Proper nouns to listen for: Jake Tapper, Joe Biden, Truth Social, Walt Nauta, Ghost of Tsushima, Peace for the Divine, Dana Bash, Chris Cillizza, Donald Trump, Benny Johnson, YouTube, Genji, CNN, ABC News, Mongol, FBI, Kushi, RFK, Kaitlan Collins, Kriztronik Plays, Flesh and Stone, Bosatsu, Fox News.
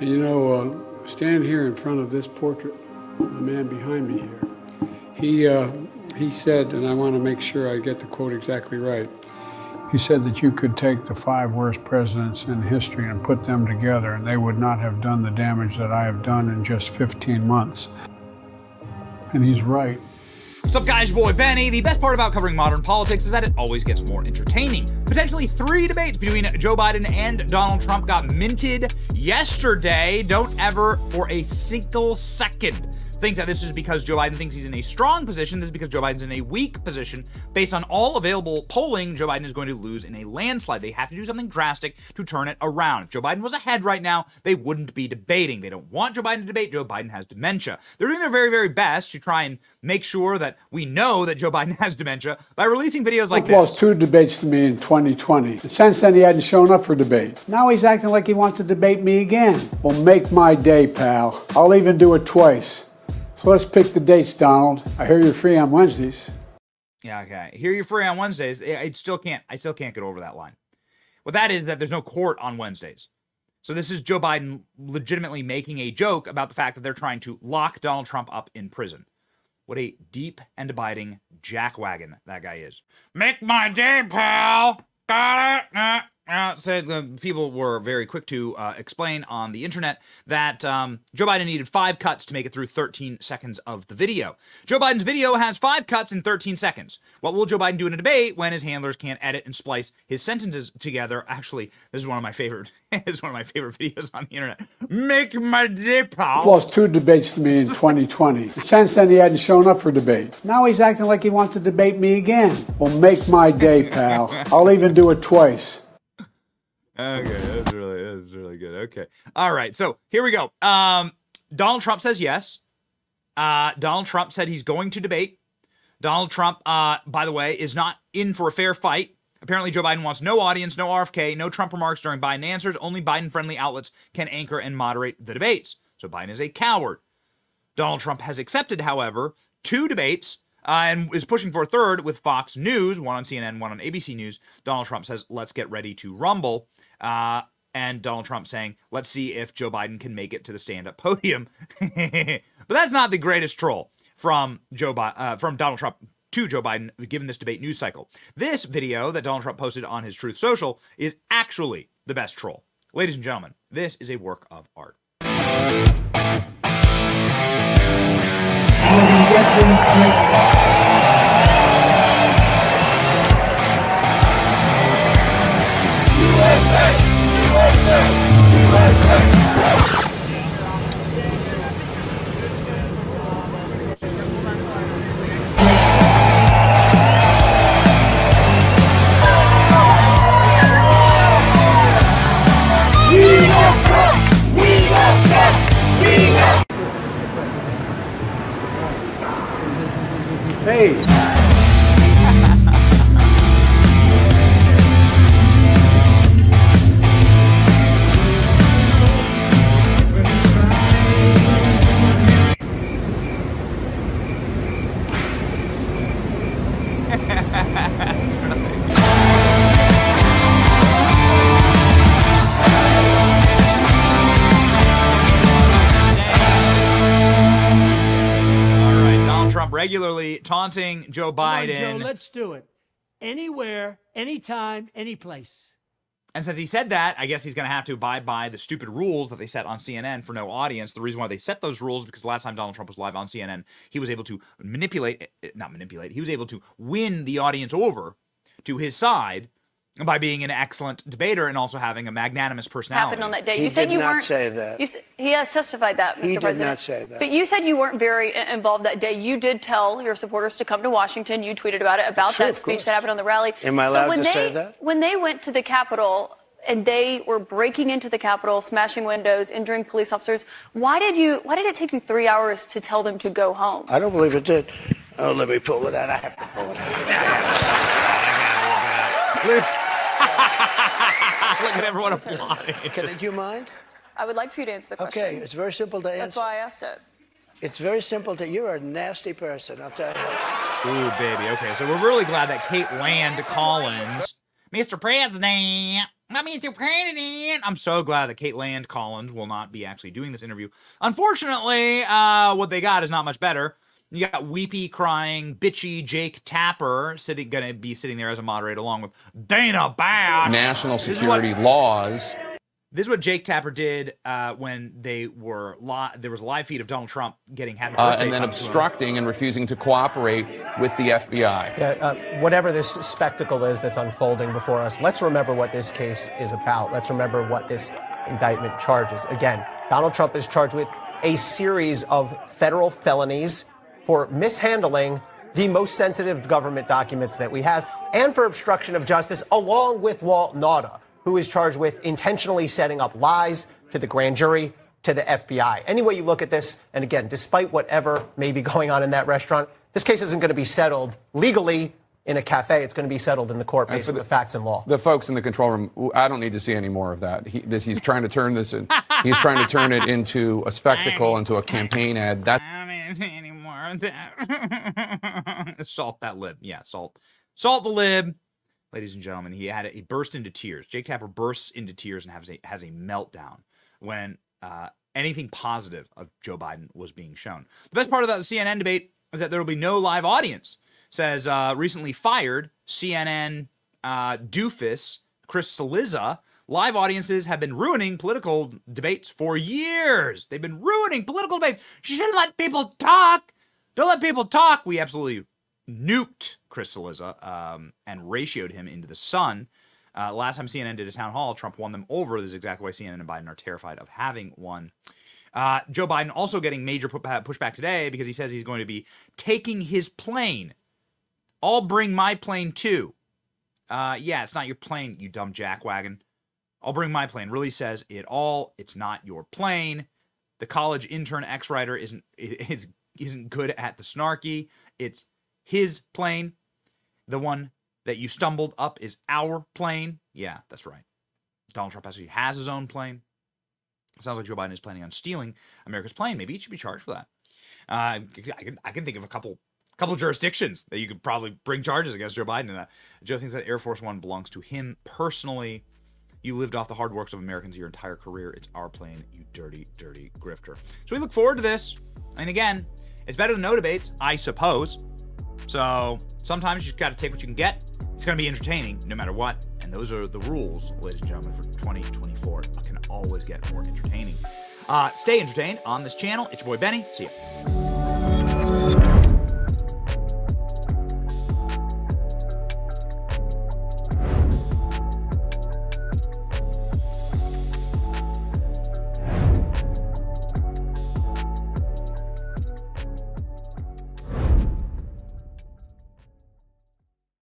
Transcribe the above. And you know, stand here in front of this portrait, the man behind me here. He said, and I want to make sure I get the quote exactly right, he said that you could take the 5 worst presidents in history and put them together, and they would not have done the damage that I have done in just 15 months. And he's right. What's up, guys? Your boy Benny. The best part about covering modern politics is that it always gets more entertaining. Potentially 3 debates between Joe Biden and Donald Trump got minted yesterday. Don't ever, for a single second, think that this is because Joe Biden thinks he's in a strong position. This is because Joe Biden's in a weak position. Based on all available polling, Joe Biden is going to lose in a landslide. They have to do something drastic to turn it around. If Joe Biden was ahead right now, they wouldn't be debating. They don't want Joe Biden to debate. Joe Biden has dementia. They're doing their very, very best to try and make sure that we know that Joe Biden has dementia by releasing videos like this. He lost 2 debates to me in 2020. Since then, he hadn't shown up for debate. Now he's acting like he wants to debate me again. Well, make my day, pal. I'll even do it twice. So let's pick the dates, Donald. I hear you're free on Wednesdays. Yeah, okay. Hear you're free on Wednesdays. I still can't get over that line. Well, that is that there's no court on Wednesdays. So this is Joe Biden legitimately making a joke about the fact that they're trying to lock Donald Trump up in prison. What a deep and abiding jackwagon that guy is. Make my day, pal. Got it? Said people were very quick to explain on the internet that Joe Biden needed 5 cuts to make it through 13 seconds of the video. Joe Biden's video has 5 cuts in 13 seconds. What will Joe Biden do in a debate when his handlers can't edit and splice his sentences together? Actually, this is one of my favorite. It's one of my favorite videos on the internet. Make my day, pal. Lost 2 debates to me in 2020. Since then, he hadn't shown up for debate. Now he's acting like he wants to debate me again. Well, make my day, pal. I'll even do it twice. Okay, that's really good. Okay. All right. So here we go. Donald Trump says yes. Donald Trump said he's going to debate. Donald Trump, by the way, is not in for a fair fight. Apparently, Joe Biden wants no audience, no RFK, no Trump remarks during Biden answers. Only Biden-friendly outlets can anchor and moderate the debates. So Biden is a coward. Donald Trump has accepted, however, 2 debates. And is pushing for a 3rd with Fox News, one on CNN, one on ABC News. Donald Trump says, let's get ready to rumble. And Donald Trump saying, let's see if Joe Biden can make it to the stand-up podium. But that's not the greatest troll from Donald Trump to Joe Biden, given this debate news cycle. This video that Donald Trump posted on his Truth Social is actually the best troll. Ladies and gentlemen, this is a work of art. Hey! Regularly taunting Joe Biden. Come on, Joe, let's do it. Anywhere, anytime, any place. And since he said that, I guess he's going to have to abide by the stupid rules that they set on CNN for no audience. The reason why they set those rules is because last time Donald Trump was live on CNN, he was able to he was able to win the audience over to his side by being an excellent debater and also having a magnanimous personality. Happened on that day. You said you weren't. He did not say that. He has testified that, Mr. President. He did not say that. But you said you weren't very involved that day. You did tell your supporters to come to Washington. You tweeted about it, about that speech that happened on the rally. Am I allowed to say that? When they went to the Capitol and they were breaking into the Capitol, smashing windows, injuring police officers, why did it take you 3 hours to tell them to go home? I don't believe it did. Oh, let me pull it out. I have to pull it out. Look at everyone applauding. Do you mind? I would like for you to answer the question. Okay, it's very simple to answer. That's why I asked it. It's very simple to... You're a nasty person, I'll tell you. Ooh, baby. Okay, so we're really glad that Kaitlan Collins... Mr. President, I mean, to President. I'm so glad that Kaitlan Collins will not be actually doing this interview. Unfortunately, what they got is not much better. You got weepy, crying, bitchy Jake Tapper gonna be sitting there as a moderator along with Dana Bash. National security laws. This is what Jake Tapper did when they were there was a live feed of Donald Trump getting happy birthday and then obstructing and refusing to cooperate with the FBI. Yeah, whatever this spectacle is that's unfolding before us, let's remember what this case is about. Let's remember what this indictment charges. Again, Donald Trump is charged with a series of federal felonies for mishandling the most sensitive government documents that we have and for obstruction of justice, along with Walt Nauta, who is charged with intentionally setting up lies to the grand jury, to the FBI. Any way you look at this, and again, despite whatever may be going on in that restaurant, this case isn't going to be settled legally in a cafe. It's going to be settled in the court based on the facts and law. The folks in the control room, I don't need to see any more of that. He's trying to turn this in, he's trying to turn it into a spectacle, into a campaign ad. I don't need any more of that. Salt that lib. Yeah, salt. Salt the lib. Ladies and gentlemen, he burst into tears. Jake Tapper bursts into tears and has a meltdown when anything positive of Joe Biden was being shown. The best part about the CNN debate is that there will be no live audience, says recently fired CNN doofus Chris Cillizza. Live audiences have been ruining political debates for years. They've been ruining political debates. You shouldn't let people talk. Don't let people talk. We absolutely nuked Chris Cillizza and ratioed him into the sun. Last time CNN did a town hall, Trump won them over. This is exactly why CNN and Biden are terrified of having one. Joe Biden also getting major pushback today because he says he's going to be taking his plane. I'll bring my plane too. Yeah, it's not your plane, you dumb jackwagon. I'll bring my plane really says it all. It's not your plane. The college intern ex-writer isn't good at the snarky. It's his plane. The one that you stumbled up is our plane. Yeah, that's right. Donald Trump actually has his own plane. It sounds like Joe Biden is planning on stealing America's plane. Maybe he should be charged for that. I can think of a couple jurisdictions that you could probably bring charges against Joe Biden in that. Joe thinks that Air Force One belongs to him personally. You lived off the hard works of Americans your entire career. It's our plane, you dirty, dirty grifter. So we look forward to this. And again, it's better than no debates, I suppose. So sometimes you just got to take what you can get. It's going to be entertaining no matter what. And those are the rules, ladies and gentlemen, for 2024. I can always get more entertaining. Stay entertained on this channel. It's your boy, Benny. See ya.